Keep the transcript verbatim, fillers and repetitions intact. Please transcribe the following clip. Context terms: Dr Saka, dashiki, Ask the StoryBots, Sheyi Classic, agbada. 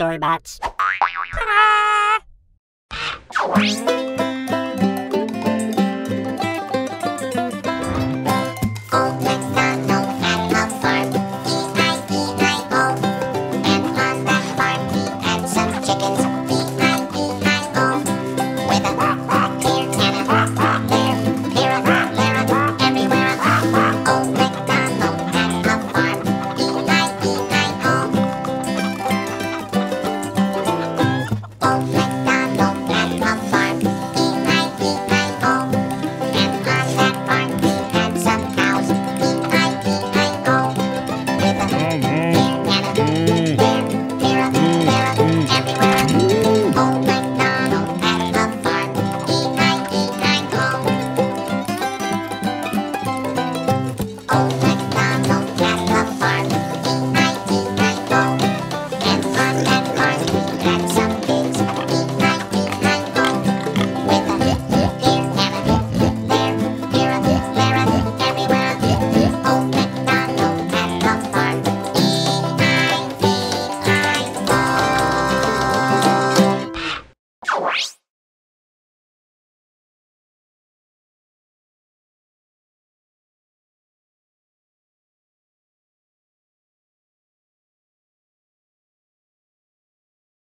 StoryBots. Chicken.